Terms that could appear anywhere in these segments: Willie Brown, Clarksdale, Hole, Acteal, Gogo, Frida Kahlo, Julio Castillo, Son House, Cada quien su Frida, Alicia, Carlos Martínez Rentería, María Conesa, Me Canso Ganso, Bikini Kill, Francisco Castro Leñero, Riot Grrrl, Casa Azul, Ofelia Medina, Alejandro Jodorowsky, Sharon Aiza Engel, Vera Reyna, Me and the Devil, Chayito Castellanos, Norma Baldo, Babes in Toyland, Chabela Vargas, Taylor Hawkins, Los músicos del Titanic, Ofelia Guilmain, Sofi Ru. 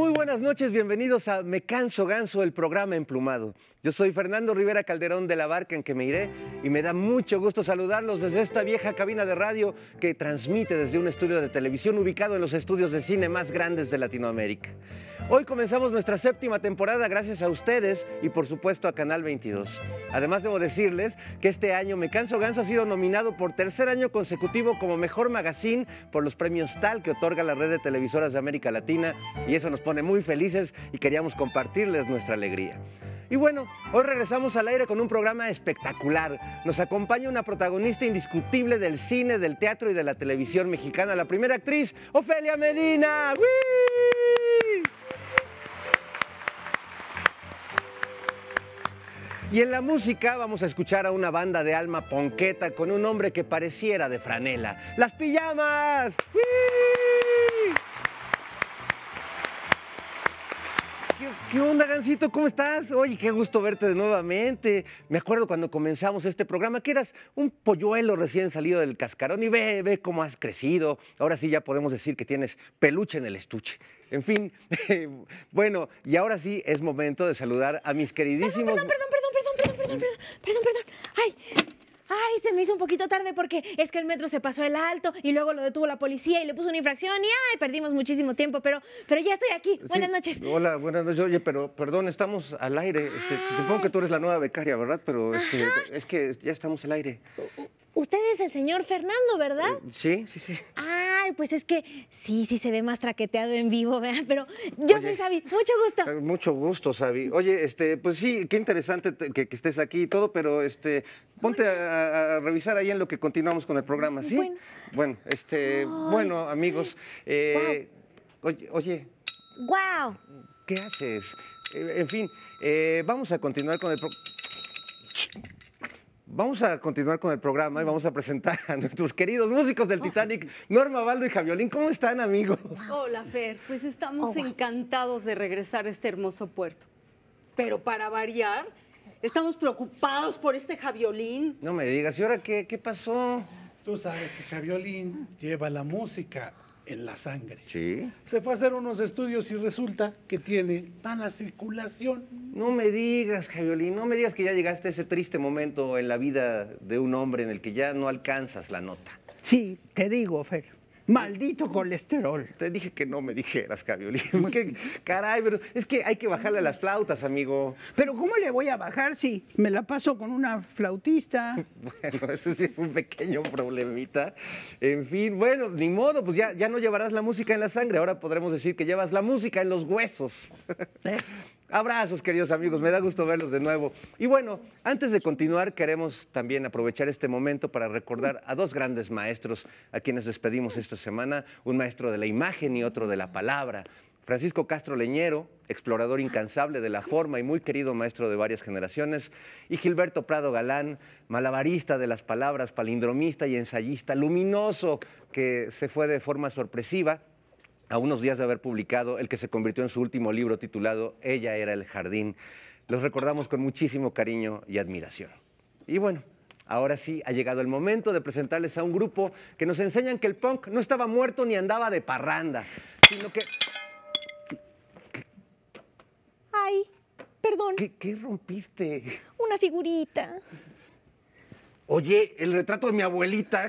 Muy buenas noches, bienvenidos a Me Canso Ganso, el programa emplumado. Yo soy Fernando Rivera Calderón de La Barca, en que me iré, y me da mucho gusto saludarlos desde esta vieja cabina de radio que transmite desde un estudio de televisión ubicado en los estudios de cine más grandes de Latinoamérica. Hoy comenzamos nuestra séptima temporada gracias a ustedes y por supuesto a Canal 22. Además debo decirles que este año Me Canso Ganso ha sido nominado por tercer año consecutivo como Mejor Magazine por los premios TAL que otorga la Red de Televisoras de América Latina, y eso nos pone muy felices y queríamos compartirles nuestra alegría. Y bueno, hoy regresamos al aire con un programa espectacular. Nos acompaña una protagonista indiscutible del cine, del teatro y de la televisión mexicana, la primera actriz, Ofelia Medina. ¡Wii! Y en la música vamos a escuchar a una banda de alma ponqueta con un nombre que pareciera de franela. ¡Las Pijamas! ¡Wii! ¿Qué onda, Gansito? ¿Cómo estás? Oye, qué gusto verte nuevamente. Me acuerdo cuando comenzamos este programa que eras un polluelo recién salido del cascarón y ve cómo has crecido. Ahora sí ya podemos decir que tienes peluche en el estuche. En fin, bueno, y ahora sí es momento de saludar a mis queridísimos... Perdón. Ay, se me hizo un poquito tarde porque es que el metro se pasó el alto y luego lo detuvo la policía y le puso una infracción y ay, perdimos muchísimo tiempo, pero ya estoy aquí. Buenas noches. Hola, buenas noches. Oye, pero perdón, estamos al aire. Supongo que tú eres la nueva becaria, ¿verdad? Pero es que ya estamos al aire. Usted es el señor Fernando, ¿verdad? Sí. Ay, pues es que sí se ve más traqueteado en vivo, ¿verdad? Pero yo soy Sabi, mucho gusto. Mucho gusto, Sabi. Oye, pues sí, qué interesante que estés aquí y todo, pero ponte a revisar ahí en lo que continuamos con el programa, ¿sí? Bueno, amigos, wow. Oye. ¡Guau! Wow. ¿Qué haces? En fin, vamos a continuar con el programa. Vamos a continuar con el programa y vamos a presentar a nuestros queridos músicos del Titanic, Norma Baldo y Javiolín. ¿Cómo están, amigos? Hola, Fer. Pues estamos encantados de regresar a este hermoso puerto. Pero para variar, estamos preocupados por este Javiolín. No me digas, ¿y ahora qué pasó? Tú sabes que Javiolín lleva la música en la sangre. Sí. Se fue a hacer unos estudios y resulta que tiene mala circulación. No me digas, Javiolín, no me digas que ya llegaste a ese triste momento en la vida de un hombre en el que ya no alcanzas la nota. Sí, te digo, Fer. Maldito colesterol. Te dije que no me dijeras, Javiolín. Es que, caray, pero es que hay que bajarle a las flautas, amigo. Pero ¿cómo le voy a bajar si me la paso con una flautista? Bueno, eso sí es un pequeño problemita. En fin, bueno, ni modo, pues ya no llevarás la música en la sangre. Ahora podremos decir que llevas la música en los huesos. Abrazos, queridos amigos, me da gusto verlos de nuevo. Y bueno, antes de continuar, queremos también aprovechar este momento para recordar a dos grandes maestros a quienes despedimos esta semana, un maestro de la imagen y otro de la palabra. Francisco Castro Leñero, explorador incansable de la forma y muy querido maestro de varias generaciones, y Gilberto Prado Galán, malabarista de las palabras, palindromista y ensayista luminoso, que se fue de forma sorpresiva a unos días de haber publicado el que se convirtió en su último libro titulado Ella era el jardín. Los recordamos con muchísimo cariño y admiración. Y bueno, ahora sí ha llegado el momento de presentarles a un grupo que nos enseñan que el punk no estaba muerto ni andaba de parranda, sino que... Ay, perdón. ¿Qué rompiste? Una figurita. Oye, el retrato de mi abuelita.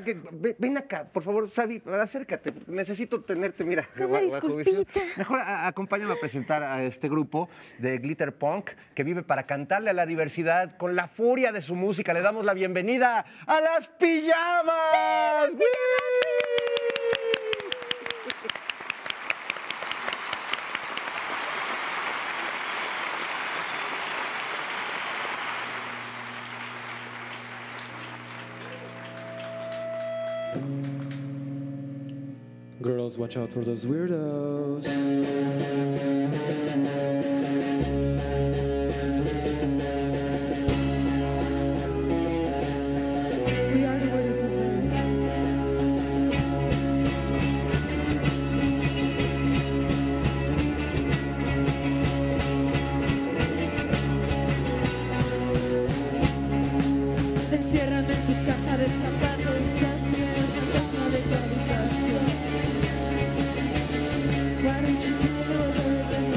Ven acá, por favor, Sabi, acércate. Necesito tenerte, mira. Una disculpita. Mejor acompáñame a presentar a este grupo de Glitter Punk que vive para cantarle a la diversidad con la furia de su música. Le damos la bienvenida a Las Pijamas. ¡Sí, Las Pijamas! Girls, watch out for those weirdos. We are the weirdos, sister. Enciérrame en tu caja de zapatos, así el fantasma de tu habitación. Why don't you take over?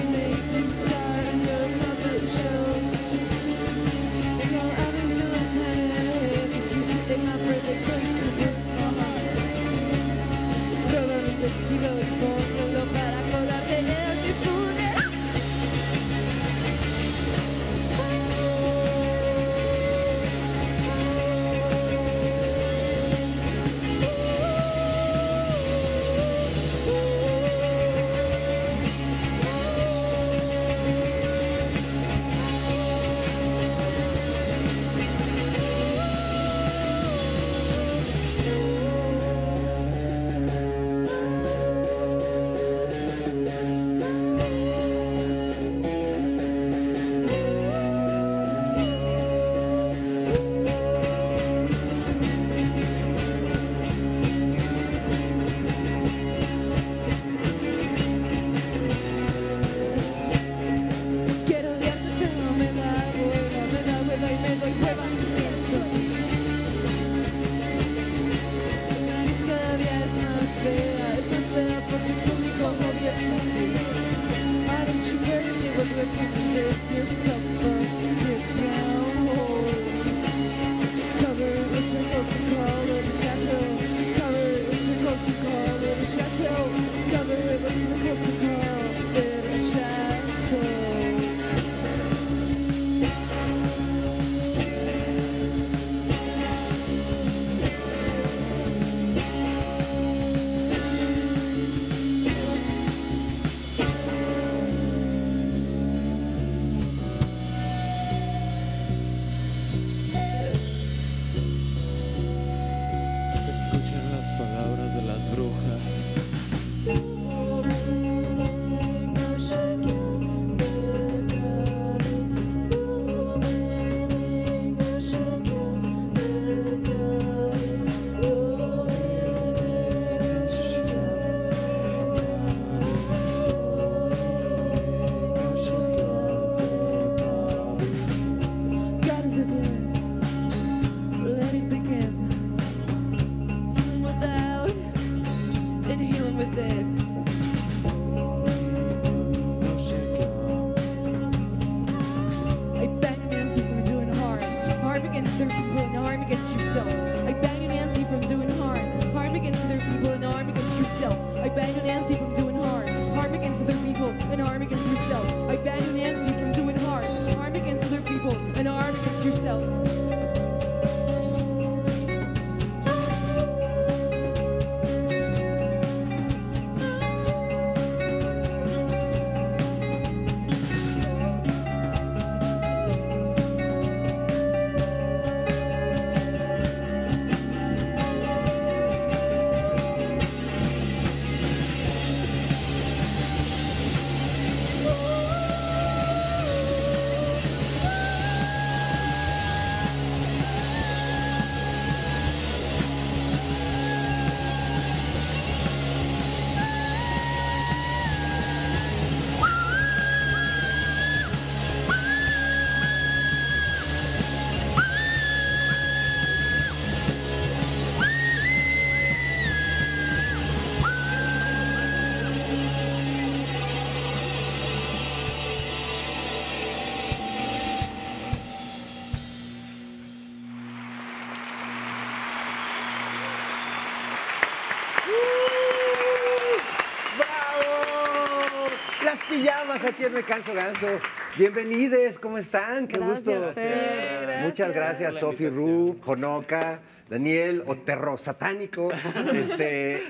Las pijamas aquí en Me Canso Ganso. Bienvenides, ¿cómo están? Qué gusto. Gracias. Muchas gracias, Sofi Ru, Honoka, Daniel Otero Satánico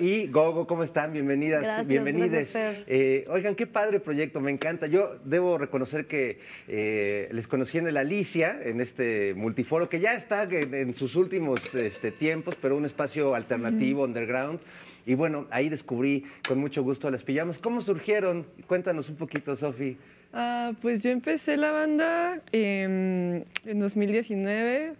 y Gogo, ¿cómo están? Bienvenidas, gracias, bienvenides. Gracias, oigan, qué padre proyecto, me encanta. Yo debo reconocer que les conocí en el Alicia, en este multiforo, que ya está en sus últimos tiempos, pero un espacio alternativo, underground. Y bueno, ahí descubrí con mucho gusto las pijamas. ¿Cómo surgieron? Cuéntanos un poquito, Sofi. Pues yo empecé la banda en 2019,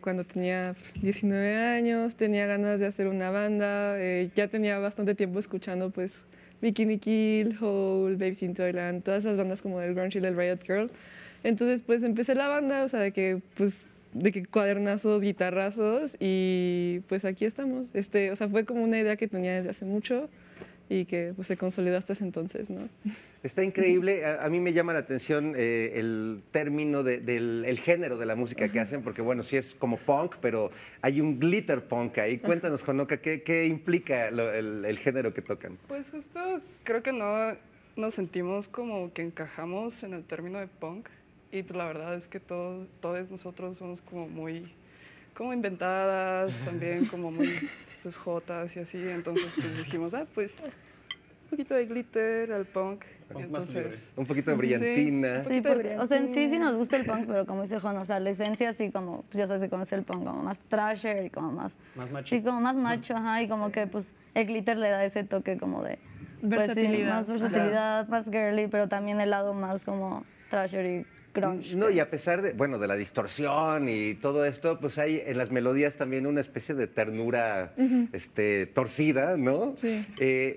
cuando tenía 19 años, tenía ganas de hacer una banda, ya tenía bastante tiempo escuchando pues Bikini Kill, Hole, Babes in Toyland, todas esas bandas como del grunge y del Riot Grrrl. Entonces pues empecé la banda, o sea, de que cuadernazos, guitarrazos, y pues aquí estamos. O sea, fue como una idea que tenía desde hace mucho y que pues, se consolidó hasta ese entonces, ¿no? Está increíble. A mí me llama la atención el término del género de la música que hacen, porque bueno, sí es como punk, pero hay un glitter punk ahí. Cuéntanos, Honoka, ¿qué implica el género que tocan? Pues justo creo que no nos sentimos como que encajamos en el término de punk, y la verdad es que todos nosotros somos como muy inventadas, también como muy... pues jotas y así, entonces pues dijimos, pues un poquito de glitter al punk, entonces un poquito de brillantina. Sí, porque, o sea, en sí nos gusta el punk, pero como dice Jon, o sea, la esencia así como, pues ya sabes, se conoce el punk como más thrasher y como más macho. Sí, como más macho, ajá, y como que pues el glitter le da ese toque como de versatilidad, pues, sí, más versatilidad, más girly, pero también el lado más como thrasher y grunge. No, y a pesar de, bueno, de la distorsión y todo esto, pues hay en las melodías también una especie de ternura torcida, ¿no? Sí.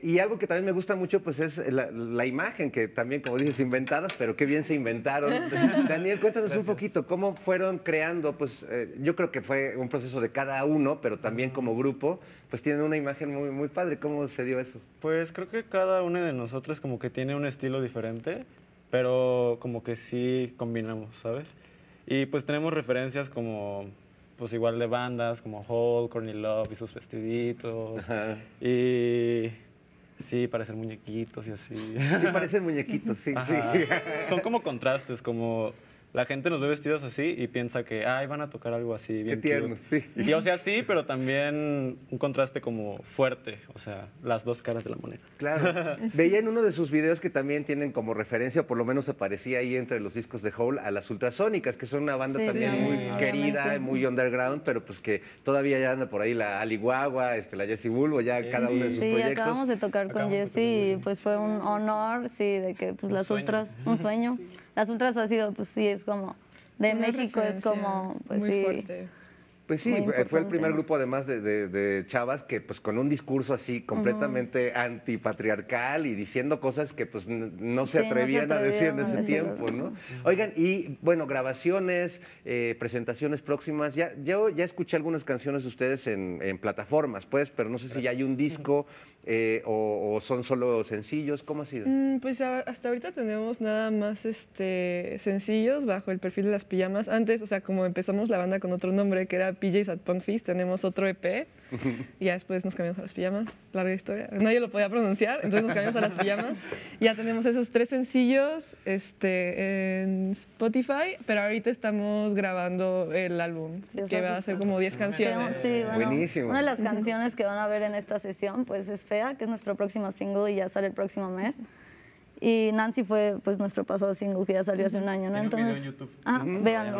Y algo que también me gusta mucho, pues es la imagen, que también, como dices, inventadas, pero qué bien se inventaron. Daniel, cuéntanos un poquito, ¿cómo fueron creando? Pues yo creo que fue un proceso de cada uno, pero también como grupo, pues tienen una imagen muy, muy padre. ¿Cómo se dio eso? Pues creo que cada uno de nosotros como que tiene un estilo diferente, pero como que sí combinamos, ¿sabes? Y pues tenemos referencias como, pues igual de bandas, como Hole, Courtney Love y sus vestiditos. Ajá. Y sí, parecen muñequitos y así. Sí, parecen muñequitos, sí, ajá, sí. Son como contrastes, como la gente nos ve vestidos así y piensa que, ay, van a tocar algo así, bien tierno, sí. Y o sea, sí, pero también un contraste como fuerte, o sea, las dos caras de la moneda. Claro. Veía en uno de sus videos que también tienen como referencia, o por lo menos aparecía ahí entre los discos de Hole, a las Ultrasónicas, que son una banda también muy querida, muy underground, pero pues que todavía ya anda por ahí la Ali Guagua, la Jessie Bulbo, ya cada uno de sus proyectos. Sí, acabamos de tocar con Jessie y pues fue un honor, sí, de que pues las Ultras, un sueño. Las Ultras ha sido, pues sí, es como, de México es como, pues muy fuerte. Pues sí, fue el primer grupo además de chavas que pues con un discurso así completamente antipatriarcal y diciendo cosas que pues no se atrevían a decir en ese tiempo, ¿no? Oigan, y bueno, grabaciones, presentaciones próximas. Yo ya escuché algunas canciones de ustedes en plataformas, pues, pero no sé si ya hay un disco o son solo sencillos. ¿Cómo ha sido? Pues hasta ahorita tenemos nada más sencillos bajo el perfil de Las Pijamas. Antes, o sea, como empezamos la banda con otro nombre que era PJs at Punk Fest, tenemos otro EP y ya después nos cambiamos a Las Pijamas. Larga historia, nadie lo podía pronunciar, entonces nos cambiamos a Las Pijamas. Ya tenemos esos 3 sencillos en Spotify, pero ahorita estamos grabando el álbum, que va a ser como 10 canciones. Sí, bueno, buenísimo. Una de las canciones que van a ver en esta sesión pues es Fea, que es nuestro próximo single y ya sale el próximo mes. Y Nancy fue pues nuestro pasado single que ya salió hace un año, ¿no? Entonces, en YouTube. Véanlo.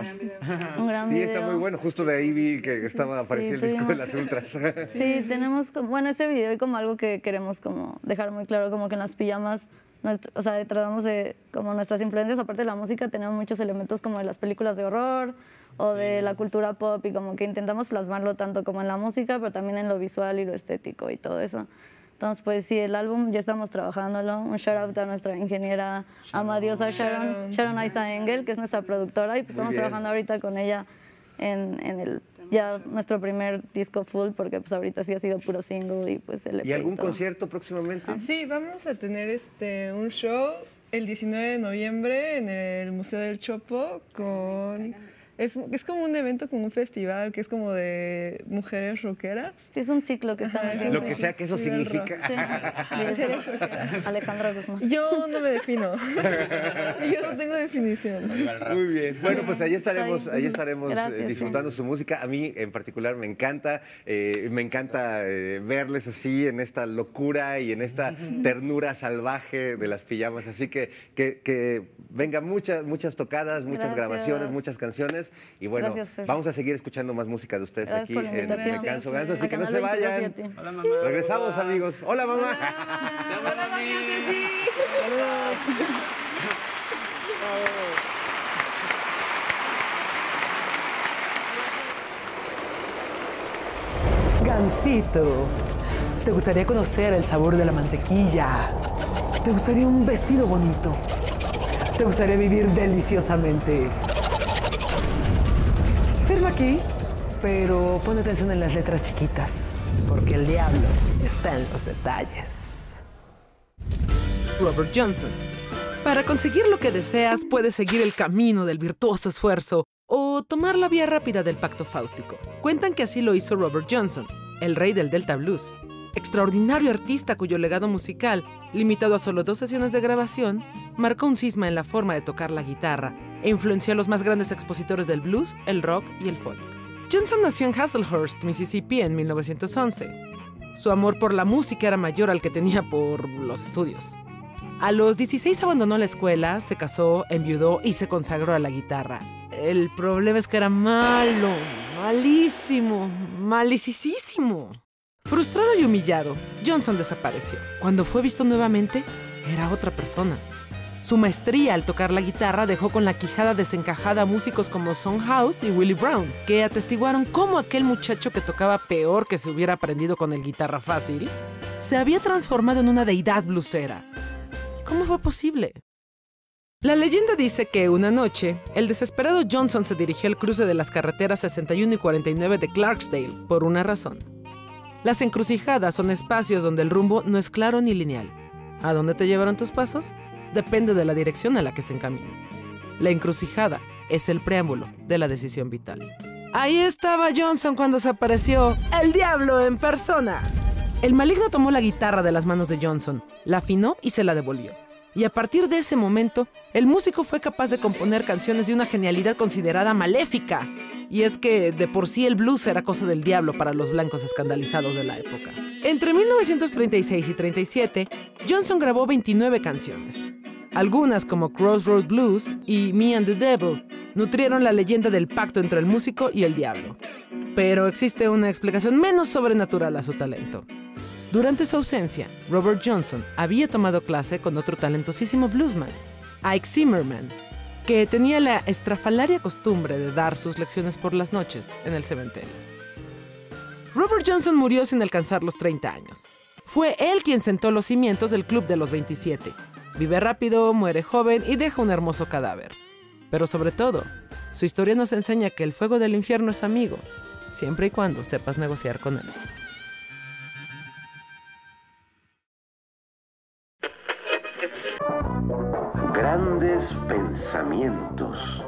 Un gran video. Sí, está muy bueno. Justo de ahí vi que estaba apareciendo el disco de Las Ultras. Sí, tenemos como, bueno, ese video y como algo que queremos como dejar muy claro, como que en Las Pijamas, o sea, tratamos de como nuestras influencias, aparte de la música, tenemos muchos elementos como de las películas de horror o de la cultura pop, y como que intentamos plasmarlo tanto como en la música, pero también en lo visual y lo estético y todo eso. Entonces, pues sí, el álbum ya estamos trabajándolo. Un shout out a nuestra ingeniera amadiosa Sharon Aiza Engel, que es nuestra productora, y pues estamos trabajando ahorita con ella en el ya nuestro primer disco full, porque pues ahorita sí ha sido puro single y pues el EP. ¿Y algún concierto próximamente? Sí, vamos a tener un show el 19 de noviembre en el Museo del Chopo con Es como un evento, como un festival, que es como de mujeres rockeras. Sí, es un ciclo que está... Lo que sea que eso significa. Sí. Mujeres rockeras. Alejandra Guzmán. Yo no me defino. Yo no tengo definición. Muy bien. Bueno, pues ahí estaremos gracias, disfrutando su música. A mí, en particular, me encanta verles así, en esta locura y en esta ternura salvaje de Las Pijamas. Así que vengan muchas tocadas, muchas grabaciones, muchas canciones. Y bueno, gracias, vamos a seguir escuchando más música de ustedes aquí en Me Canso Ganso, así que no se vayan. Hola, mamá. Regresamos, amigos. Hola, mamá. Hola, mamá. Saludos. Gansito, ¿te gustaría conocer el sabor de la mantequilla? ¿Te gustaría un vestido bonito? ¿Te gustaría vivir deliciosamente? Firma aquí, pero pon atención en las letras chiquitas, porque el diablo está en los detalles. Robert Johnson. Para conseguir lo que deseas, puedes seguir el camino del virtuoso esfuerzo o tomar la vía rápida del pacto fáustico. Cuentan que así lo hizo Robert Johnson, el rey del Delta Blues, extraordinario artista cuyo legado musical, limitado a solo 2 sesiones de grabación, marcó un cisma en la forma de tocar la guitarra e influenció a los más grandes expositores del blues, el rock y el folk. Johnson nació en Hazelhurst, Mississippi, en 1911. Su amor por la música era mayor al que tenía por los estudios. A los 16 abandonó la escuela, se casó, enviudó y se consagró a la guitarra. El problema es que era malo, malísimo, malicisísimo. Frustrado y humillado, Johnson desapareció. Cuando fue visto nuevamente, era otra persona. Su maestría al tocar la guitarra dejó con la quijada desencajada a músicos como Son House y Willie Brown, que atestiguaron cómo aquel muchacho que tocaba peor que se hubiera aprendido con el guitarra fácil, se había transformado en una deidad blusera. ¿Cómo fue posible? La leyenda dice que una noche, el desesperado Johnson se dirigió al cruce de las carreteras 61 y 49 de Clarksdale por una razón. Las encrucijadas son espacios donde el rumbo no es claro ni lineal. ¿A dónde te llevaron tus pasos? Depende de la dirección a la que se encamina. La encrucijada es el preámbulo de la decisión vital. Ahí estaba Johnson cuando se apareció el diablo en persona. El maligno tomó la guitarra de las manos de Johnson, la afinó y se la devolvió. Y a partir de ese momento, el músico fue capaz de componer canciones de una genialidad considerada maléfica. Y es que, de por sí, el blues era cosa del diablo para los blancos escandalizados de la época. Entre 1936 y 37, Johnson grabó 29 canciones. Algunas, como Crossroad Blues y Me and the Devil, nutrieron la leyenda del pacto entre el músico y el diablo. Pero existe una explicación menos sobrenatural a su talento. Durante su ausencia, Robert Johnson había tomado clase con otro talentosísimo bluesman, Ike Zimmerman, que tenía la estrafalaria costumbre de dar sus lecciones por las noches en el cementerio. Robert Johnson murió sin alcanzar los 30 años. Fue él quien sentó los cimientos del Club de los 27. Vive rápido, muere joven y deja un hermoso cadáver. Pero sobre todo, su historia nos enseña que el fuego del infierno es amigo, siempre y cuando sepas negociar con él. Grandes pensamientos.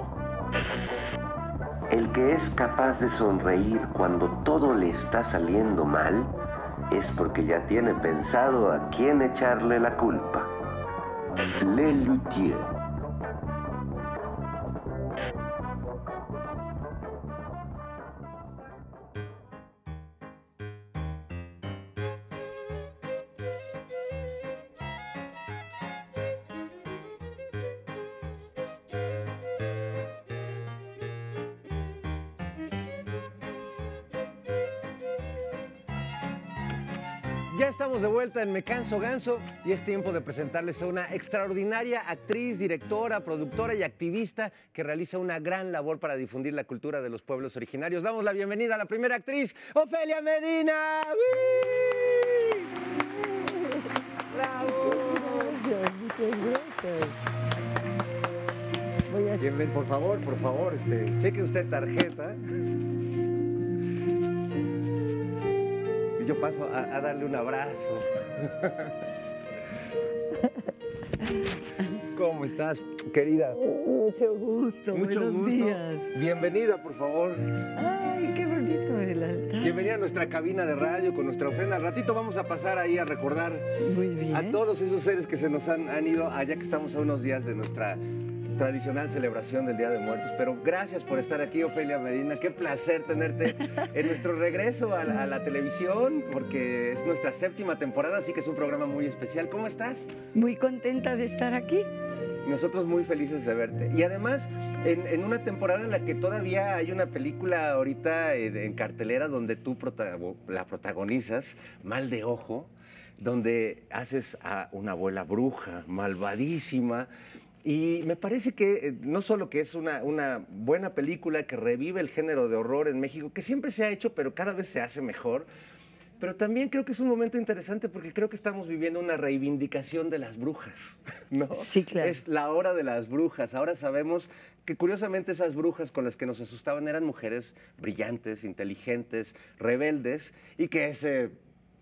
El que es capaz de sonreír cuando todo le está saliendo mal es porque ya tiene pensado a quién echarle la culpa. Le Luthier. Ya estamos de vuelta en Me Canso Ganso y es tiempo de presentarles a una extraordinaria actriz, directora, productora y activista que realiza una gran labor para difundir la cultura de los pueblos originarios. Damos la bienvenida a la primera actriz, Ofelia Medina. ¡Wii! ¡Bravo! Muchas gracias. Voy a... Bienven, por favor, cheque usted tarjeta. Yo paso a darle un abrazo. ¿Cómo ¿Cómo estás, querida? Mucho gusto, buenos días. Bienvenida, por favor. Ay, qué bonito el altar. Bienvenida a nuestra cabina de radio con nuestra ofrenda. Al ratito vamos a pasar ahí a recordar a todos esos seres que se nos han ido allá, que estamos a unos días de nuestra tradicional celebración del Día de Muertos. Pero gracias por estar aquí, Ofelia Medina. Qué placer tenerte en nuestro regreso a la televisión, porque es nuestra 7ª temporada, así que es un programa muy especial. ¿Cómo estás? Muy contenta de estar aquí. Nosotros muy felices de verte. Y además, en una temporada en la que todavía hay una película ahorita en cartelera donde tú la protagonizas, Mal de Ojo, donde haces a una abuela bruja, malvadísima. Y me parece que no solo que es una buena película que revive el género de horror en México, que siempre se ha hecho, pero cada vez se hace mejor, pero también creo que es un momento interesante porque creo que estamos viviendo una reivindicación de las brujas, ¿no? Sí, claro. Es la hora de las brujas. Ahora sabemos que curiosamente esas brujas con las que nos asustaban eran mujeres brillantes, inteligentes, rebeldes, y que ese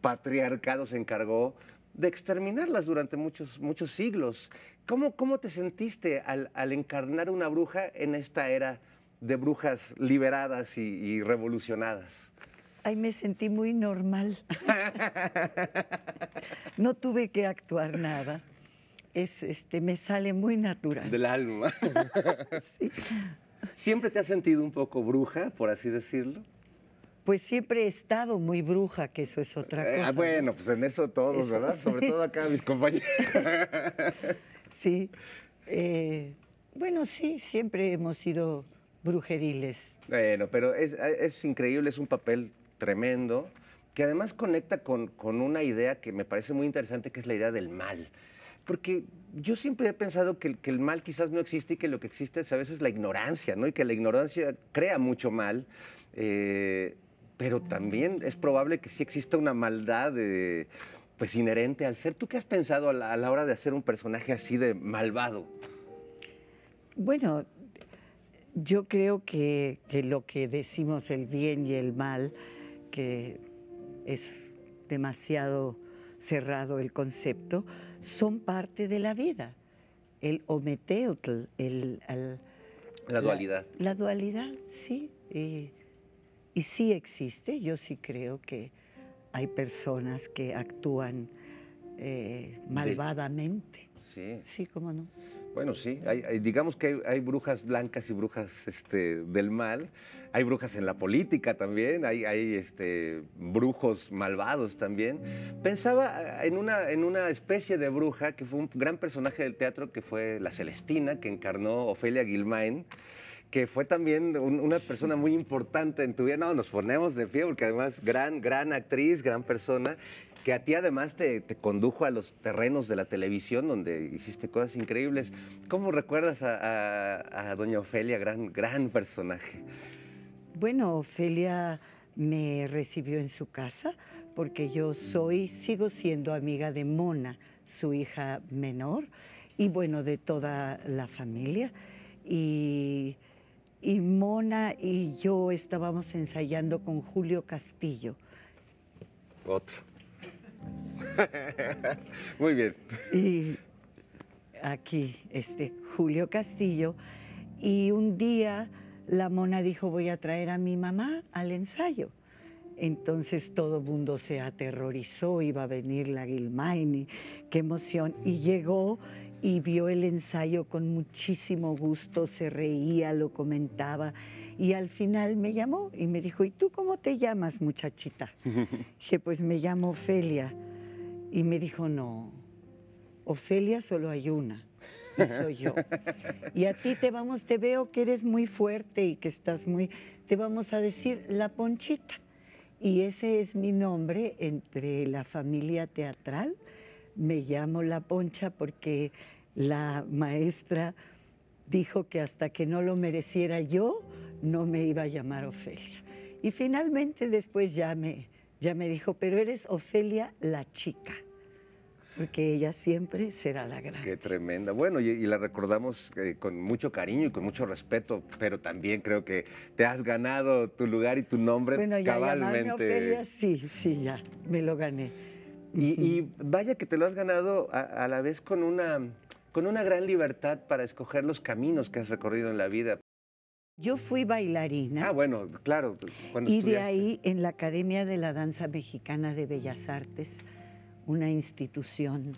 patriarcado se encargó de exterminarlas durante muchos siglos. ¿Cómo te sentiste al encarnar una bruja en esta era de brujas liberadas y revolucionadas? Ay, me sentí muy normal. No tuve que actuar nada. Me sale muy natural. Del alma. Sí. ¿Siempre te has sentido un poco bruja, por así decirlo? Pues siempre he estado muy bruja, que eso es otra cosa. Bueno, pues en eso todos, ¿verdad? Sobre todo acá mis compañeros. Sí. Bueno, sí, siempre hemos sido brujeriles. Bueno, pero es increíble, es un papel tremendo, que además conecta con una idea que me parece muy interesante, que es la idea del mal. Porque yo siempre he pensado que el mal quizás no existe y que lo que existe es a veces la ignorancia, ¿no? Y que la ignorancia crea mucho mal. Pero también es probable que sí exista una maldad pues inherente al ser. ¿Tú qué has pensado a la hora de hacer un personaje así de malvado? Bueno, yo creo que lo que decimos el bien y el mal, que es demasiado cerrado el concepto, son parte de la vida. El ometeotl, la dualidad. La dualidad, sí. Y sí existe, yo sí creo que hay personas que actúan malvadamente. Sí. Sí, cómo no. Bueno, sí, digamos que hay brujas blancas y brujas del mal, hay brujas en la política también, hay brujos malvados también. Pensaba en una especie de bruja que fue un gran personaje del teatro, que fue la Celestina, que encarnó Ofelia Guilmain, que fue también una persona muy importante en tu vida. No, nos ponemos de pie porque además gran actriz, gran persona, que a ti además te condujo a los terrenos de la televisión donde hiciste cosas increíbles. ¿Cómo recuerdas a doña Ofelia, gran personaje? Bueno, Ofelia me recibió en su casa porque yo sigo siendo amiga de Mona, su hija menor, y bueno, de toda la familia. Y Mona y yo estábamos ensayando con Julio Castillo. Otro. Muy bien. Y aquí, Julio Castillo. Y un día la Mona dijo, voy a traer a mi mamá al ensayo. Entonces todo el mundo se aterrorizó, iba a venir la Guilmain, qué emoción. Y llegó y vio el ensayo con muchísimo gusto, se reía, lo comentaba, y al final me llamó y me dijo, ¿y tú cómo te llamas, muchachita? Dije, pues me llamo Ofelia. Y me dijo, no, Ofelia solo hay una, y soy yo. Y a ti te veo que eres muy fuerte y que estás muy, te vamos a decir La Ponchita. Y ese es mi nombre entre la familia teatral. Me llamo La Poncha porque la maestra dijo que hasta que no lo mereciera yo, no me iba a llamar Ofelia. Y finalmente después ya me dijo, pero eres Ofelia la chica, porque ella siempre será la grande. Qué tremenda. Bueno, y la recordamos con mucho cariño y con mucho respeto, pero también creo que te has ganado tu lugar y tu nombre cabalmente. Bueno, ya llamarme Ofelia, sí, ya, me lo gané. Y vaya que te lo has ganado a la vez con una con una gran libertad para escoger los caminos que has recorrido en la vida. Yo fui bailarina. Ah, bueno, claro. Cuando y estudiaste. De ahí, en la Academia de la Danza Mexicana de Bellas Artes, una institución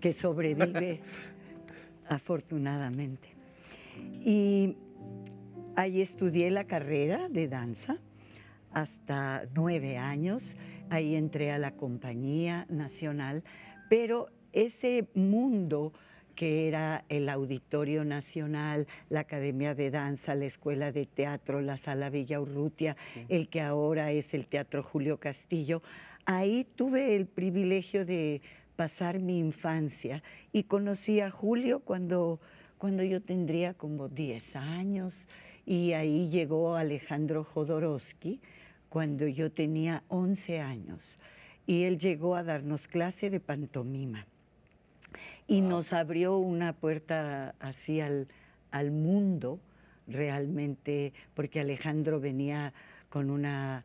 que sobrevive, afortunadamente. Y ahí estudié la carrera de danza hasta 9 años. Ahí entré a la Compañía Nacional, pero ese mundo que era el Auditorio Nacional, la Academia de Danza, la Escuela de Teatro, la Sala Villa Urrutia, sí, el que ahora es el Teatro Julio Castillo. Ahí tuve el privilegio de pasar mi infancia y conocí a Julio cuando yo tendría como 10 años y ahí llegó Alejandro Jodorowsky cuando yo tenía 11 años y él llegó a darnos clase de pantomima. Y wow, nos abrió una puerta así al mundo realmente, porque Alejandro venía con una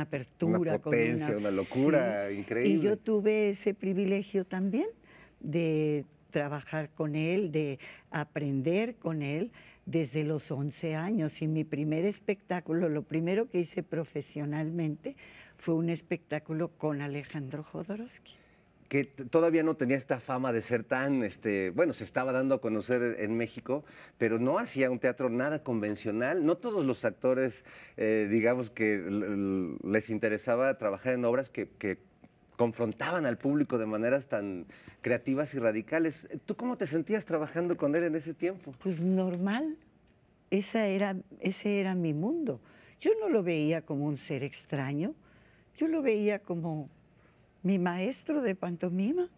apertura, potencia, con una locura, sí, increíble. Y yo tuve ese privilegio también de trabajar con él, de aprender con él desde los 11 años. Y mi primer espectáculo, lo primero que hice profesionalmente, fue un espectáculo con Alejandro Jodorowsky, que todavía no tenía esta fama de ser tan, bueno, se estaba dando a conocer en México, pero no hacía un teatro nada convencional. No todos los actores, digamos, que les interesaba trabajar en obras que confrontaban al público de maneras tan creativas y radicales. ¿Tú cómo te sentías trabajando con él en ese tiempo? Pues normal. Ese era mi mundo. Yo no lo veía como un ser extraño. Yo lo veía como mi maestro de pantomima,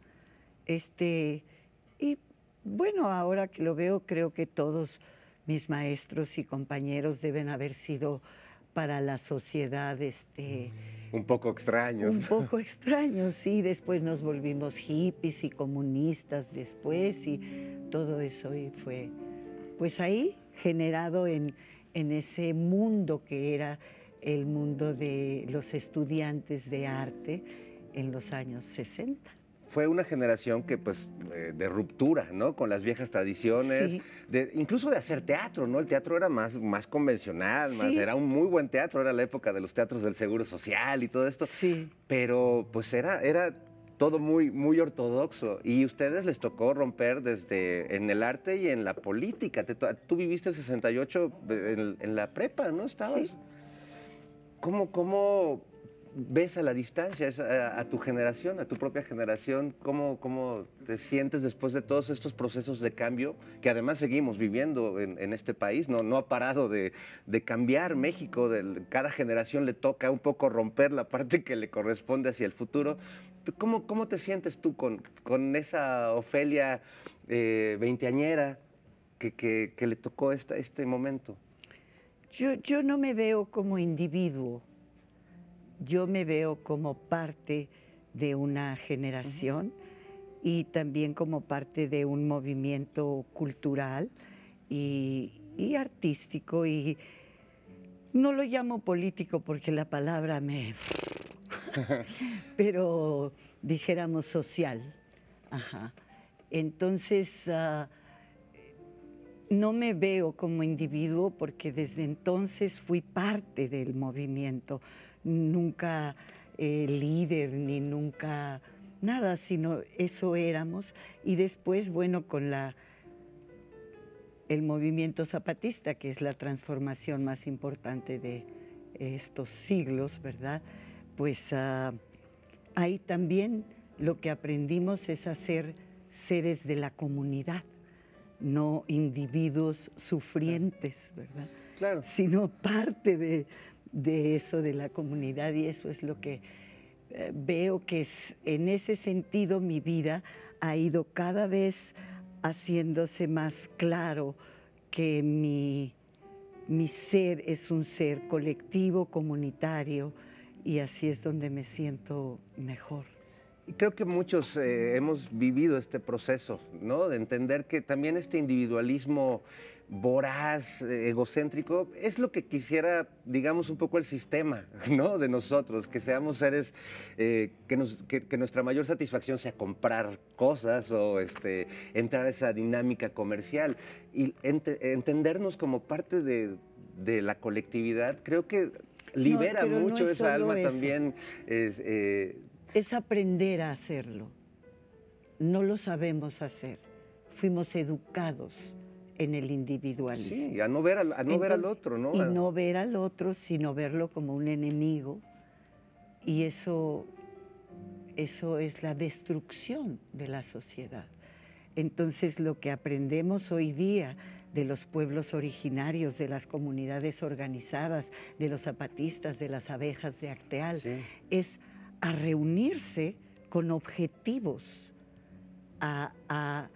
y bueno, ahora que lo veo, creo que todos mis maestros y compañeros deben haber sido para la sociedad, un poco extraños. Un poco extraños, sí, después nos volvimos hippies y comunistas después, y todo eso y fue, pues ahí, generado en ese mundo que era el mundo de los estudiantes de arte, en los años 60. Fue una generación que, pues, de ruptura, ¿no? Con las viejas tradiciones, sí, incluso de hacer teatro, ¿no? El teatro era más convencional, sí, era un muy buen teatro, era la época de los teatros del Seguro Social y todo esto, sí, pero pues era todo muy, muy ortodoxo y a ustedes les tocó romper desde en el arte y en la política. Tú viviste el 68 en la prepa, ¿no? ¿Estabas? Sí. ¿Cómo ves a la distancia, a tu generación, a tu propia generación? ¿Cómo te sientes después de todos estos procesos de cambio que además seguimos viviendo en este país? No ha parado de cambiar México. Cada generación le toca un poco romper la parte que le corresponde hacia el futuro. ¿Cómo te sientes tú con esa Ofelia veinteañera que le tocó este momento? Yo no me veo como individuo. Yo me veo como parte de una generación, uh-huh, y también como parte de un movimiento cultural y artístico. Y no lo llamo político porque la palabra me... pero dijéramos social. Ajá. Entonces, no me veo como individuo porque desde entonces fui parte del movimiento. Nunca líder, ni nunca nada, sino eso éramos. Y después, bueno, con el movimiento zapatista, que es la transformación más importante de estos siglos, ¿verdad? Pues ahí también lo que aprendimos es a ser seres de la comunidad, no individuos sufrientes, ¿verdad? Claro. Sino parte de eso, de la comunidad, y eso es lo que veo que en ese sentido mi vida ha ido cada vez haciéndose más claro que mi ser es un ser colectivo, comunitario, y así es donde me siento mejor. Creo que muchos hemos vivido este proceso, ¿no? De entender que también este individualismo voraz, egocéntrico, es lo que quisiera, digamos, un poco el sistema, ¿no? De nosotros, que seamos seres, que nuestra mayor satisfacción sea comprar cosas o entrar a esa dinámica comercial. Y entendernos como parte de la colectividad, creo que libera mucho esa alma también. Es aprender a hacerlo. No lo sabemos hacer. Fuimos educados en el individualismo. Sí, a no ver al, ver al otro, ¿no? Y no ver al otro, sino verlo como un enemigo. Y eso es la destrucción de la sociedad. Entonces, lo que aprendemos hoy día de los pueblos originarios, de las comunidades organizadas, de los zapatistas, de las abejas de Acteal, sí, es a reunirse con objetivos, a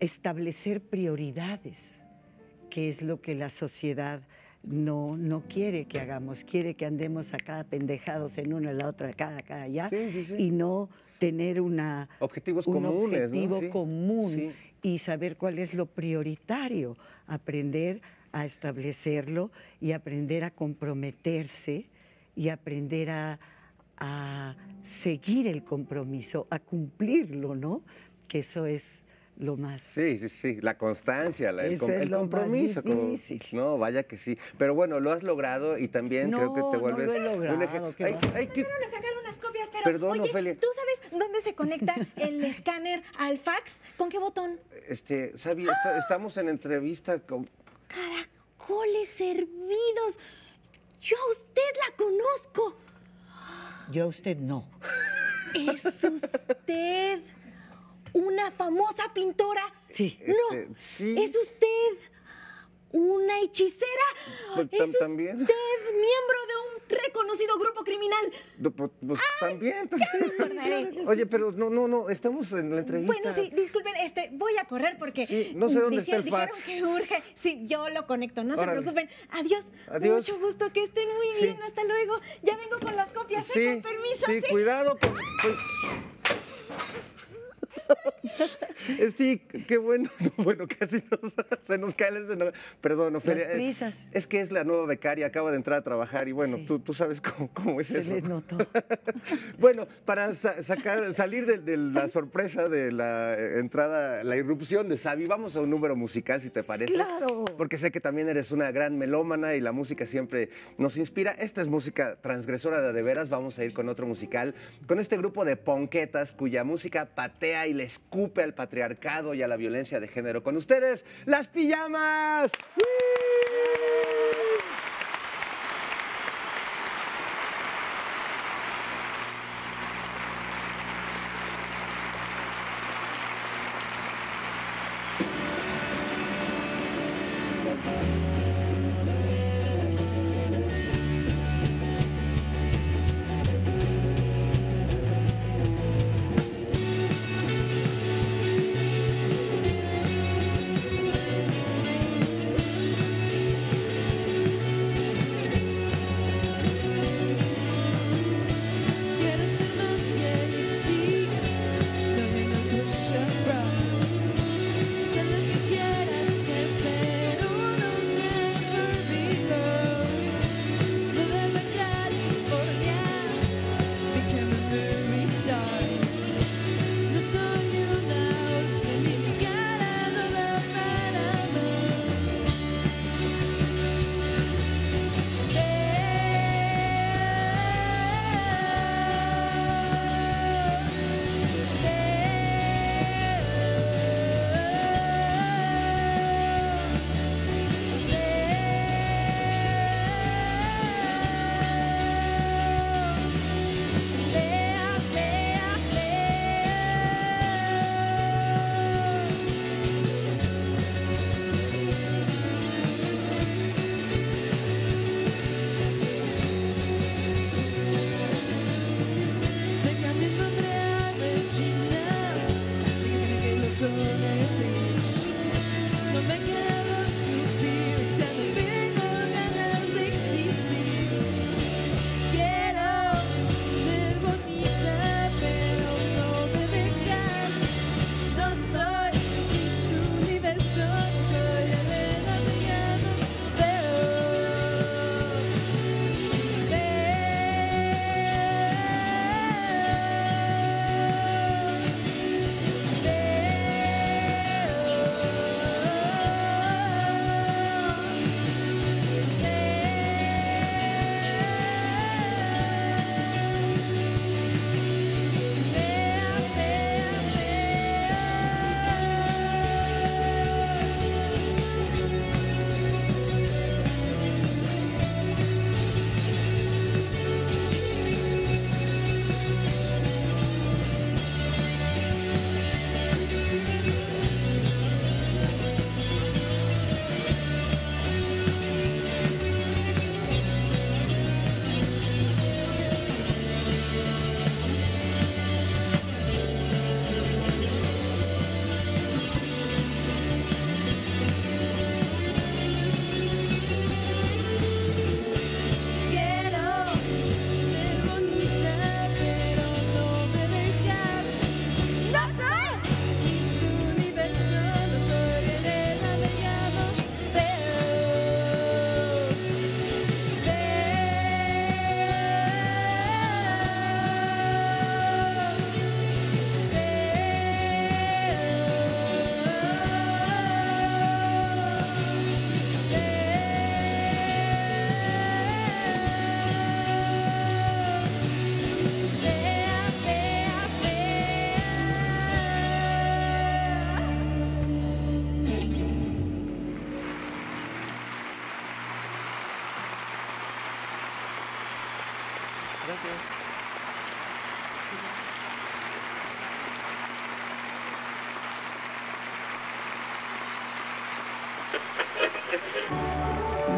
establecer prioridades, que es lo que la sociedad no quiere que hagamos. Quiere que andemos acá pendejados en una, en la otra, acá, allá, sí, sí, sí, y no tener un objetivo común, sí, y saber cuál es lo prioritario, aprender a establecerlo y aprender a comprometerse y aprender a seguir el compromiso, a cumplirlo, ¿no? Que eso es lo más... Sí, sí, sí, la constancia, el compromiso. Como, no, vaya que sí. Pero bueno, lo has logrado y también creo que te vuelves... No, lo he logrado. Hay que... Fueron a sacar unas copias, pero... Perdón, oye, Ofelia, ¿tú sabes dónde se conecta el escáner al fax? ¿Con qué botón? Sabi, estamos en entrevista con... Caracoles servidos... Yo a usted la conozco. Yo a usted no. Es usted una famosa pintora. Sí. No, sí. Es usted una hechicera. Pues, es también usted miembro de un reconocido grupo criminal. Pues, ay, también. Oye, pero no, estamos en la entrevista. Bueno, sí, disculpen, voy a correr porque... Sí, no sé dónde está el fax. Que urge. Sí, yo lo conecto, no se preocupen. Adiós. Adiós. Mucho gusto, que estén muy bien. Sí. Hasta luego. Ya vengo con las copias, sí, con permiso. Sí, ¿sí? Cuidado con... Sí, qué bueno. Bueno, casi se nos cae el... Perdón, Ofelia. Es que es la nueva becaria, acaba de entrar a trabajar y bueno, sí, tú sabes cómo es eso. Se les notó. Bueno, para salir de la sorpresa de la entrada, la irrupción de Sabi, vamos a un número musical, si te parece. ¡Claro! Porque sé que también eres una gran melómana y la música siempre nos inspira. Esta es música transgresora de veras. Vamos a ir con otro musical, con este grupo de ponquetas cuya música patea y le escupe al patriarcado y a la violencia de género. Con ustedes, Las Pijamas.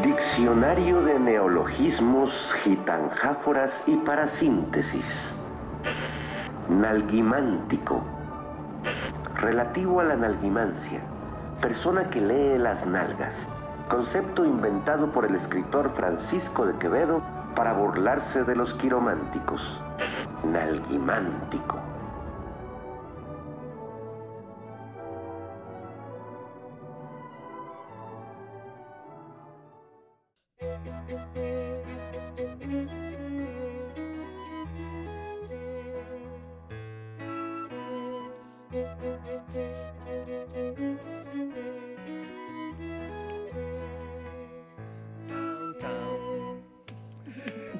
Diccionario de neologismos, gitanjáforas y parasíntesis. Nalguimántico. Relativo a la nalguimancia, persona que lee las nalgas. Concepto inventado por el escritor Francisco de Quevedo para burlarse de los quirománticos. Nalguimántico.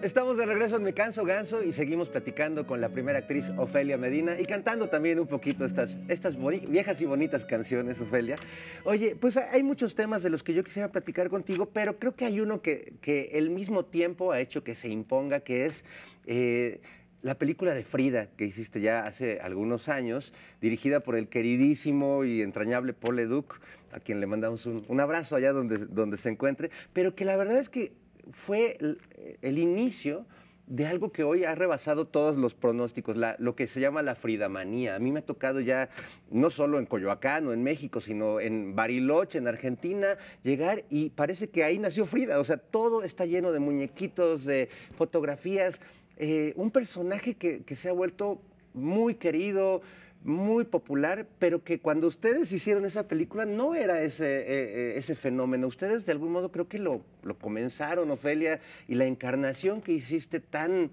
Estamos de regreso en Me Canso Ganso y seguimos platicando con la primera actriz Ofelia Medina y cantando también un poquito estas viejas y bonitas canciones, Ofelia. Oye, pues hay muchos temas de los que yo quisiera platicar contigo, pero creo que hay uno que el mismo tiempo ha hecho que se imponga, que es la película de Frida, que hiciste ya hace algunos años, dirigida por el queridísimo y entrañable Paul Leduc, a quien le mandamos un abrazo allá donde se encuentre, pero que la verdad es que fue el inicio de algo que hoy ha rebasado todos los pronósticos, lo que se llama la fridamanía. A mí me ha tocado ya, no solo en Coyoacán o en México, sino en Bariloche, en Argentina, llegar y parece que ahí nació Frida. O sea, todo está lleno de muñequitos, de fotografías. Un personaje que se ha vuelto muy querido, muy popular, pero que cuando ustedes hicieron esa película no era ese fenómeno. Ustedes de algún modo creo que lo comenzaron, Ofelia, y la encarnación que hiciste tan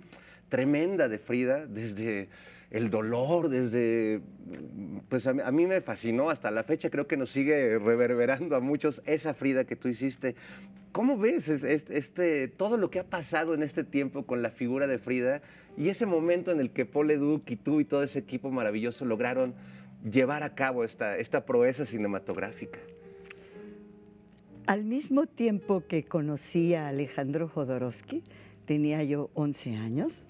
tremenda de Frida, desde el dolor, desde... Pues a mí me fascinó hasta la fecha, creo que nos sigue reverberando a muchos esa Frida que tú hiciste. ¿Cómo ves todo lo que ha pasado en este tiempo con la figura de Frida y ese momento en el que Paul Leduc y tú y todo ese equipo maravilloso lograron llevar a cabo esta proeza cinematográfica? Al mismo tiempo que conocí a Alejandro Jodorowsky, tenía yo 11 años,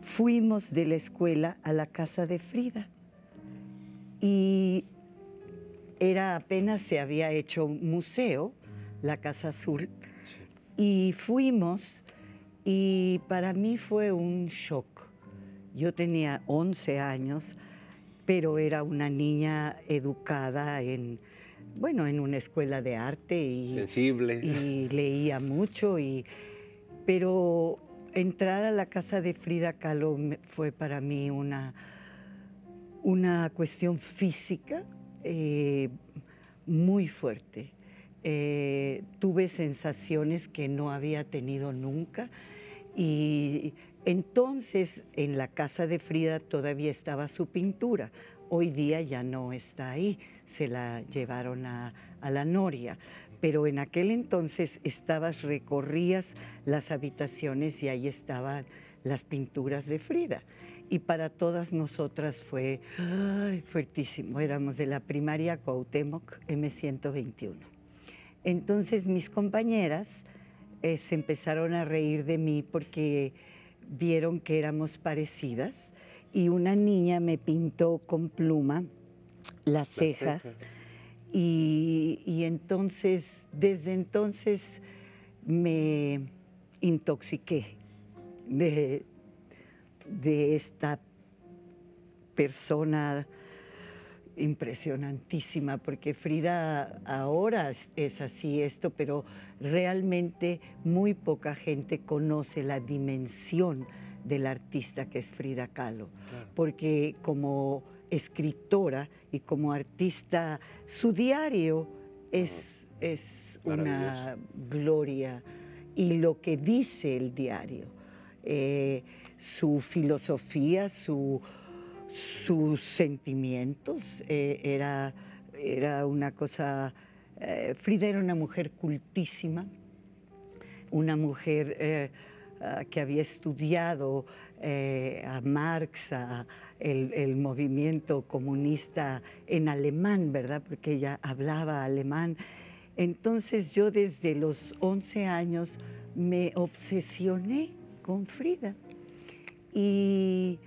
fuimos de la escuela a la casa de Frida y apenas se había hecho un museo, la Casa Azul, y fuimos, y para mí fue un shock. Yo tenía 11 años, pero era una niña educada en una escuela de arte y sensible, y leía mucho, pero entrar a la casa de Frida Kahlo fue para mí una cuestión física muy fuerte. Tuve sensaciones que no había tenido nunca, y entonces en la casa de Frida todavía estaba su pintura. Hoy día ya no está ahí, se la llevaron a la Noria, pero en aquel entonces recorrías las habitaciones y ahí estaban las pinturas de Frida. Y para todas nosotras fue fuertísimo. Éramos de la primaria Cuauhtémoc M121. Entonces mis compañeras se empezaron a reír de mí porque vieron que éramos parecidas, y una niña me pintó con pluma las cejas. Y entonces, desde entonces, me intoxiqué de esta persona impresionantísima, porque Frida ahora es así pero realmente muy poca gente conoce la dimensión del artista que es Frida Kahlo, claro. Porque como escritora y como artista, su diario es una gloria, y lo que dice el diario, su filosofía, sus sentimientos, era una cosa... Frida era una mujer cultísima, una mujer que había estudiado a Marx, el movimiento comunista en alemán, ¿verdad? Porque ella hablaba alemán. Entonces yo desde los 11 años me obsesioné con Frida. Y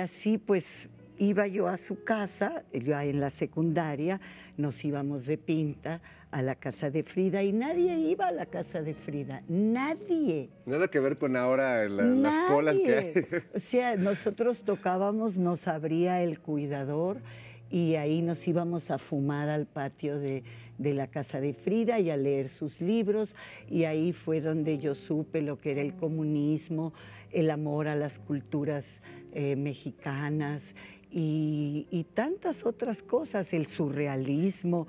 así pues Iba yo a su casa, ya en la secundaria, nos íbamos de pinta a la casa de Frida y nadie iba a la casa de Frida, nadie. Nada que ver con ahora las colas que hay. O sea, nosotros tocábamos, nos abría el cuidador y ahí nos íbamos a fumar al patio de la casa de Frida y a leer sus libros, y ahí fue donde yo supe lo que era el comunismo, el amor a las culturas mexicanas y tantas otras cosas, el surrealismo.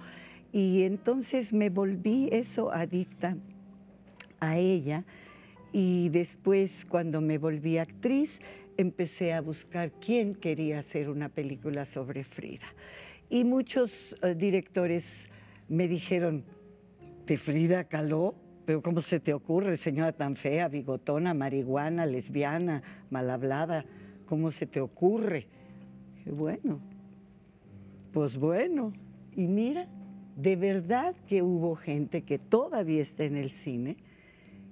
Y entonces me volví eso, adicta a ella, y después cuando me volví actriz empecé a buscar quién quería hacer una película sobre Frida. Y muchos directores me dijeron, ¿de Frida Kahlo? Pero ¿cómo se te ocurre, señora tan fea, bigotona, marihuana, lesbiana, mal hablada? ¿Cómo se te ocurre? Y bueno, pues bueno. Y mira, de verdad que hubo gente que todavía está en el cine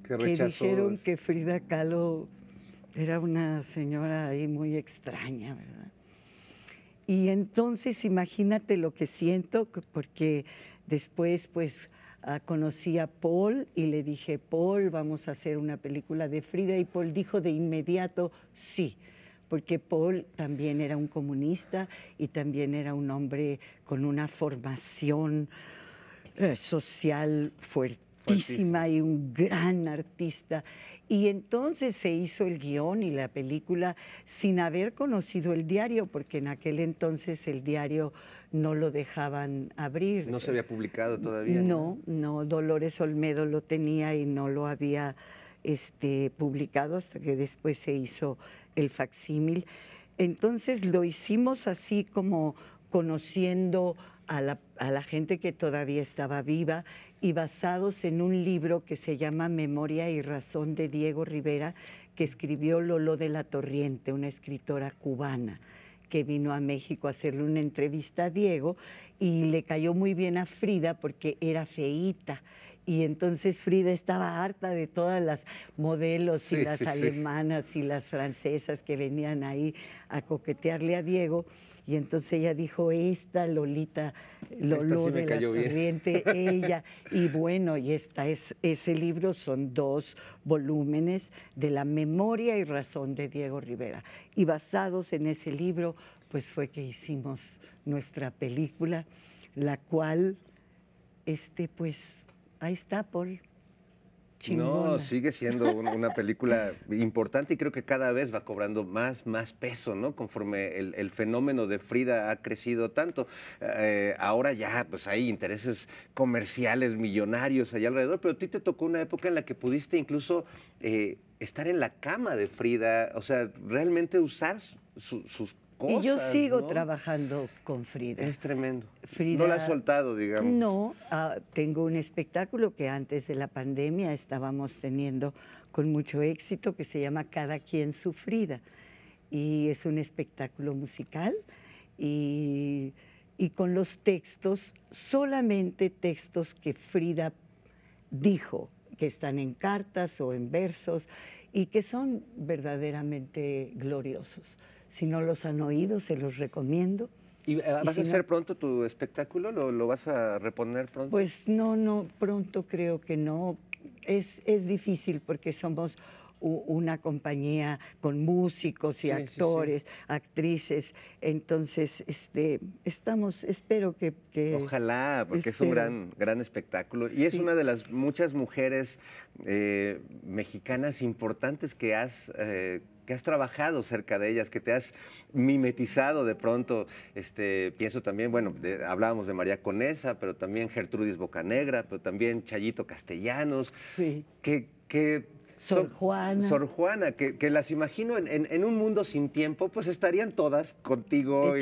que dijeron que Frida Kahlo era una señora ahí muy extraña, ¿verdad? Y entonces imagínate lo que siento, porque después pues conocí a Paul y le dije, Paul, vamos a hacer una película de Frida, y Paul dijo de inmediato sí, porque Paul también era un comunista y también era un hombre con una formación social fuertísima y un gran artista. Y entonces se hizo el guión y la película sin haber conocido el diario, porque en aquel entonces el diario no lo dejaban abrir. ¿No se había publicado todavía? No, no, Dolores Olmedo lo tenía y no lo había publicado hasta que después se hizo el facsímil. Entonces lo hicimos así como conociendo a la gente que todavía estaba viva, y basados en un libro que se llama Memoria y Razón de Diego Rivera, que escribió Lolo de la Torriente, una escritora cubana que vino a México a hacerle una entrevista a Diego, y le cayó muy bien a Frida porque era feíta. Y entonces Frida estaba harta de todas las modelos y las alemanas y las francesas que venían ahí a coquetearle a Diego. Y entonces ella dijo, esta Lolita, Lolo de la Corriente, ella. Y bueno, y ese libro son 2 volúmenes de la Memoria y Razón de Diego Rivera. Y basados en ese libro, pues fue que hicimos nuestra película, la cual, pues... Ahí está, Paul. Chingona. No, sigue siendo una película importante, y creo que cada vez va cobrando más peso, ¿no? Conforme el fenómeno de Frida ha crecido tanto. Ahora ya pues hay intereses comerciales, millonarios allá alrededor, pero a ti te tocó una época en la que pudiste incluso estar en la cama de Frida, o sea, realmente usar sus cosas, y yo sigo, ¿no?, trabajando con Frida. Es tremendo. Frida, no la has soltado, digamos. No, tengo un espectáculo que antes de la pandemia estábamos teniendo con mucho éxito, que se llama Cada Quien Su Frida. Y es un espectáculo musical y con los textos, solamente textos que Frida dijo, que están en cartas o en versos y que son verdaderamente gloriosos. Si no los han oído, se los recomiendo. ¿Y vas a hacer pronto tu espectáculo? ¿Lo vas a reponer pronto? Pues no, pronto creo que no. Es difícil porque somos una compañía con músicos y actores, actrices. Entonces, espero que... Ojalá, porque es un gran espectáculo. Y es una de las muchas mujeres mexicanas importantes que has trabajado cerca de ellas, que te has mimetizado de pronto. Pienso también, bueno, hablábamos de María Conesa, pero también Gertrudis Bocanegra, pero también Chayito Castellanos, que Sor Juana, que las imagino en un mundo sin tiempo, pues estarían todas contigo,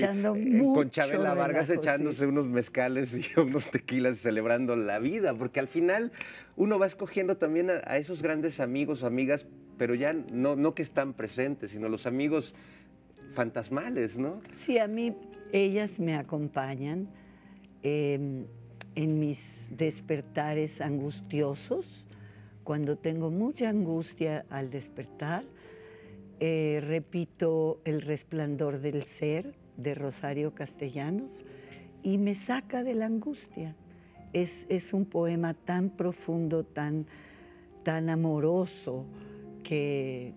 con Chabela Vargas echándose unos mezcales y unos tequilas, celebrando la vida, porque al final uno va escogiendo también a esos grandes amigos o amigas, pero ya no que están presentes, sino los amigos fantasmales, ¿no? Sí, a mí ellas me acompañan en mis despertares angustiosos. Cuando tengo mucha angustia al despertar, repito El resplandor del ser, de Rosario Castellanos, y me saca de la angustia. Es un poema tan profundo, tan amoroso, que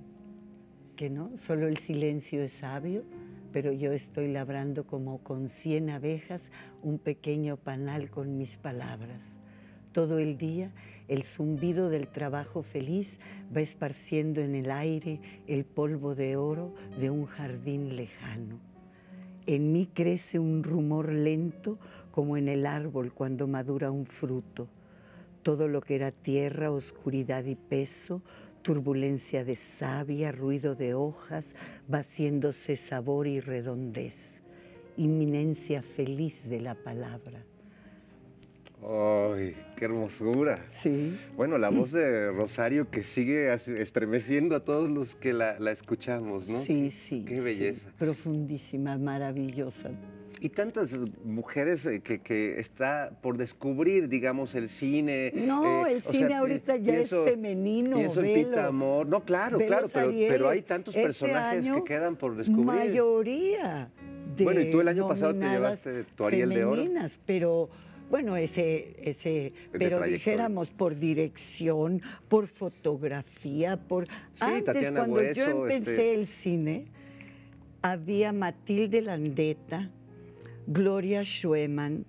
no, solo el silencio es sabio, pero yo estoy labrando como con 100 abejas un pequeño panal con mis palabras. Todo el día el zumbido del trabajo feliz va esparciendo en el aire el polvo de oro de un jardín lejano. En mí crece un rumor lento como en el árbol cuando madura un fruto. Todo lo que era tierra, oscuridad y peso, turbulencia de savia, ruido de hojas, va haciéndose sabor y redondez. Inminencia feliz de la palabra. ¡Ay, qué hermosura! Sí. Bueno, la voz de Rosario que sigue estremeciendo a todos los que la escuchamos, ¿no? Sí, sí. ¡Qué belleza! Sí, profundísima, maravillosa. Y tantas mujeres que está por descubrir, digamos, el cine. No, el cine, o sea, ahorita ya es femenino. Y eso, Velo, el Pita Amor. No, claro, Velo, claro, pero hay tantos personajes que quedan por descubrir. Mayoría de Bueno, y tú el año pasado te llevaste tu Ariel de Oro. Pero... Bueno, pero dijéramos por dirección, por fotografía, por... Sí, antes, Tatiana cuando Hueso, yo empecé el cine, había Matilde Landeta, Gloria Schuemann,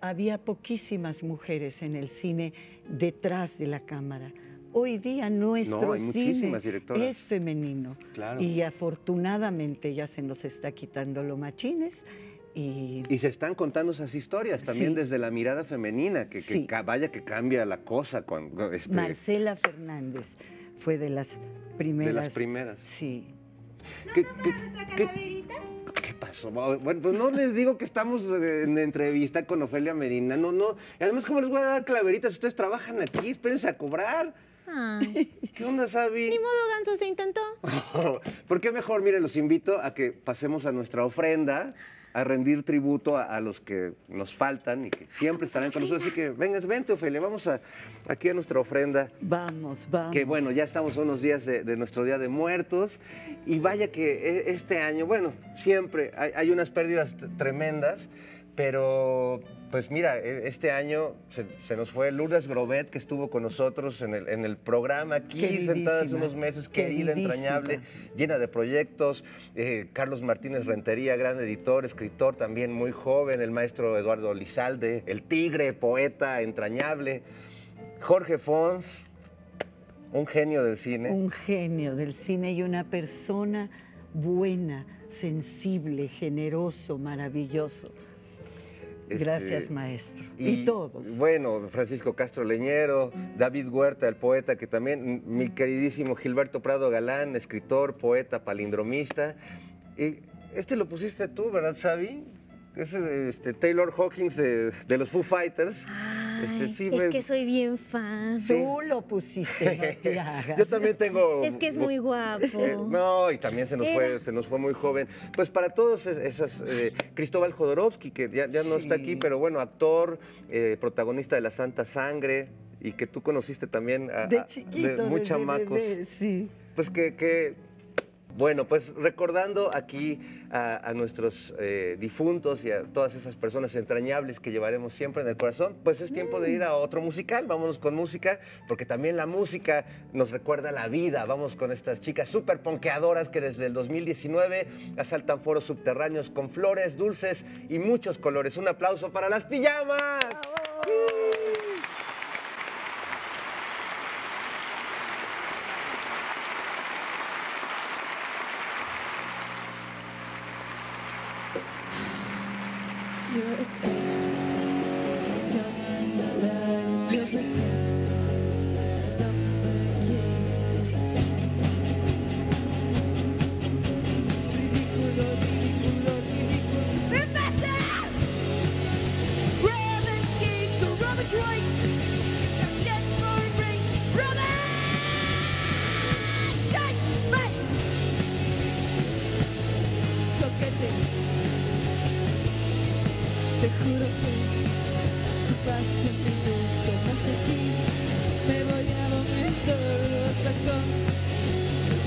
había poquísimas mujeres en el cine detrás de la cámara. Hoy día nuestro cine es femenino. Claro. Y afortunadamente ya se nos está quitando los machines. Y se están contando esas historias también desde la mirada femenina, que vaya que cambia la cosa. Cuando, Marcela Fernández fue de las primeras. De las primeras. Sí. ¿No ¿Qué pasó? Bueno, pues no les digo que estamos en entrevista con Ofelia Medina. No, no. Y además, ¿cómo les voy a dar claveritas? Ustedes trabajan aquí, espérense a cobrar. Ah. ¿Qué onda, Sabi? Ni modo, Ganso, se intentó. ¿Por qué mejor? Miren, los invito a que pasemos a nuestra ofrenda, a rendir tributo a los que nos faltan y que siempre estarán con nosotros. Así que vengas, vente, Ofelia, vamos aquí a nuestra ofrenda. Vamos, vamos. Que bueno, ya estamos a unos días de nuestro Día de Muertos. Y vaya que este año, bueno, siempre hay unas pérdidas tremendas, pero pues mira, este año se nos fue Lourdes Grobet, que estuvo con nosotros en el programa aquí, queridísima, sentada hace unos meses, querida, entrañable, llena de proyectos. Carlos Martínez Rentería, gran editor, escritor, también muy joven. El maestro Eduardo Lizalde, el tigre, poeta, entrañable. Jorge Fons, un genio del cine. Un genio del cine y una persona buena, sensible, generoso, maravilloso. Gracias, maestro. Y todos. Bueno, Francisco Castro Leñero, David Huerta, el poeta, que también, mi queridísimo Gilberto Prado Galán, escritor, poeta, palindromista. Y este lo pusiste tú, ¿verdad, Sabi? Es Taylor Hawkins de los Foo Fighters. Ay, sí, es que soy bien fan. Sí. Tú lo pusiste, no te hagas. Yo también tengo... Es que es muy guapo. No, y también se nos fue muy joven. Pues para todos esas... Cristóbal Jodorowsky, que ya no está aquí, pero bueno, actor, protagonista de La Santa Sangre, y que tú conociste también de chiquito, muy chamacos. Bebé, sí. Pues que bueno, pues recordando aquí a nuestros difuntos y a todas esas personas entrañables que llevaremos siempre en el corazón, pues es tiempo de ir a otro musical. Vámonos con música, porque también la música nos recuerda la vida. Vamos con estas chicas súper ponqueadoras que desde el 2019 asaltan foros subterráneos con flores, dulces y muchos colores. Un aplauso para Las Pijamas. Me voy a momento, hasta con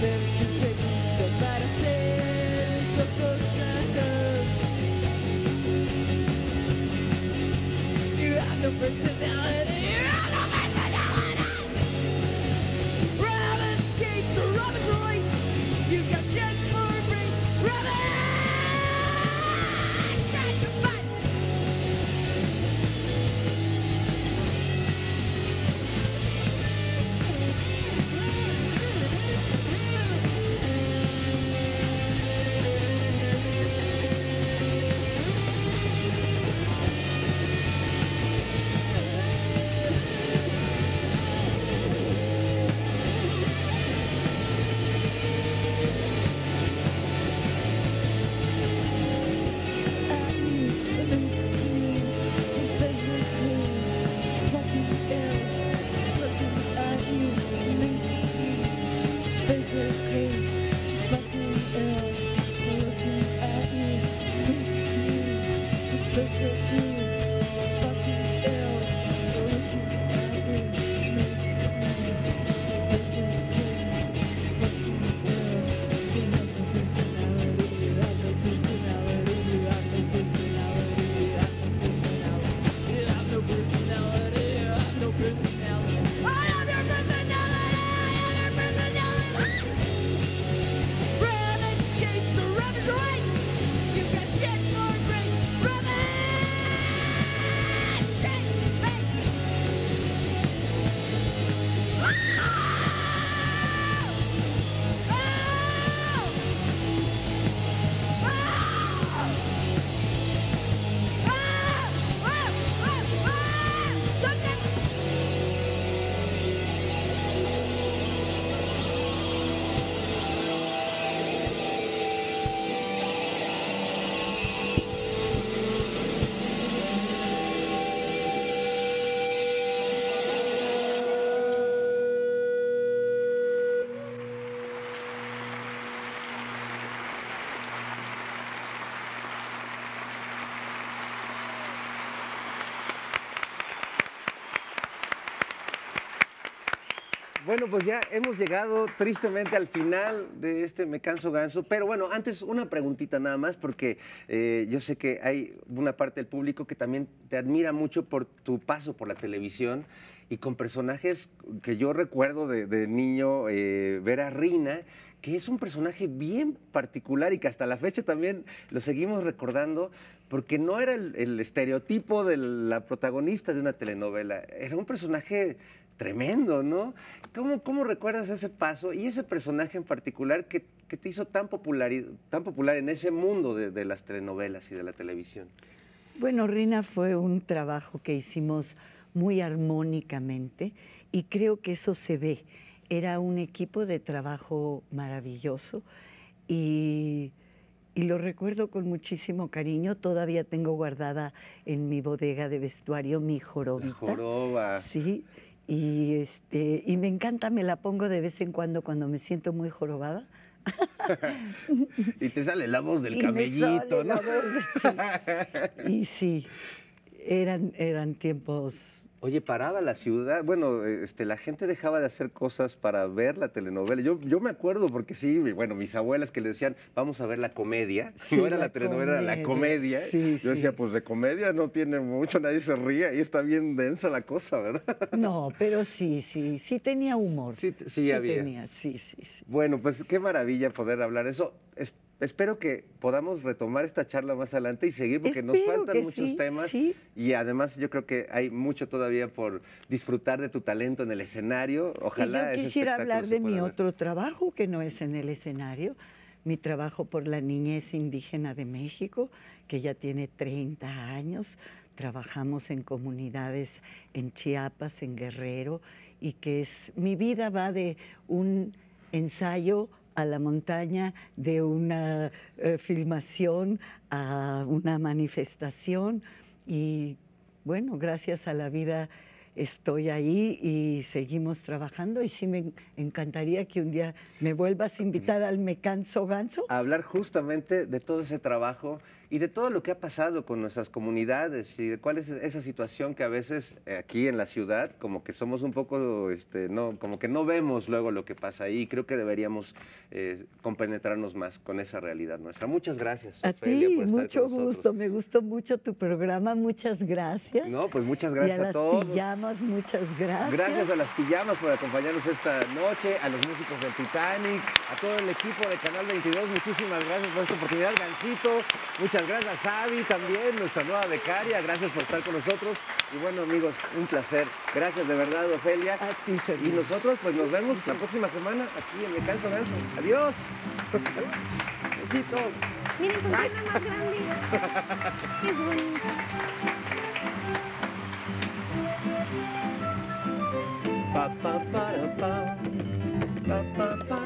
20 segundos. Bueno, pues ya hemos llegado tristemente al final de este Me Canso Ganso, pero bueno, antes una preguntita nada más, porque yo sé que hay una parte del público que también te admira mucho por tu paso por la televisión y con personajes que yo recuerdo de niño, Vera Reyna, que es un personaje bien particular y que hasta la fecha también lo seguimos recordando, porque no era el estereotipo de la protagonista de una telenovela, era un personaje tremendo, ¿no? ¿Cómo recuerdas ese paso y ese personaje en particular que te hizo tan popular en ese mundo de las telenovelas y de la televisión? Bueno, Rina, fue un trabajo que hicimos muy armónicamente y creo que eso se ve. Era un equipo de trabajo maravilloso y lo recuerdo con muchísimo cariño. Todavía tengo guardada en mi bodega de vestuario mi jorobita. La joroba. Sí. Y me encanta, me la pongo de vez en cuando me siento muy jorobada. Y te sale la voz del camellito, ¿no? Sí. Y sí, eran tiempos... Oye, paraba la ciudad, bueno, la gente dejaba de hacer cosas para ver la telenovela. Yo me acuerdo porque sí, bueno, mis abuelas que le decían, vamos a ver la comedia. Sí, no era la telenovela, era la comedia. Sí, yo decía, pues de comedia no tiene mucho, nadie se ríe y está bien densa la cosa, ¿verdad? No, pero sí tenía humor. Sí había. Tenía, sí. Bueno, pues qué maravilla poder hablar eso. Espero que podamos retomar esta charla más adelante y seguir, porque nos faltan muchos temas. Sí. Y además yo creo que hay mucho todavía por disfrutar de tu talento en el escenario. Ojalá. Y yo quisiera hablar de mi otro trabajo que no es en el escenario, mi trabajo por la niñez indígena de México, que ya tiene 30 años. Trabajamos en comunidades en Chiapas, en Guerrero, y que es mi vida va de un ensayo a la montaña, de una filmación, a una manifestación y, bueno, gracias a la vida estoy ahí y seguimos trabajando, y sí me encantaría que un día me vuelvas a invitar al Me Canso Ganso. A hablar justamente de todo ese trabajo y de todo lo que ha pasado con nuestras comunidades y de cuál es esa situación que a veces aquí en la ciudad como que somos un poco, como que no vemos luego lo que pasa ahí. Creo que deberíamos compenetrarnos más con esa realidad nuestra. Muchas gracias, Ofelia, por estar con nosotros. Mucho gusto, me gustó mucho tu programa, muchas gracias. No, pues muchas gracias a todos. Muchas gracias. Gracias a Las Pijamas por acompañarnos esta noche, a los músicos del Titanic, a todo el equipo de Canal 22, muchísimas gracias por esta oportunidad, Gancito, muchas gracias a Xavi también, nuestra nueva becaria, gracias por estar con nosotros, y bueno amigos, un placer, gracias de verdad, Ofelia, a ti, y nosotros pues nos vemos la próxima semana aquí en Me Canso Ganso. Adiós. Besitos. Miren, pues viene más grande. Es bonito. Pa pa pa pa pa pa pa.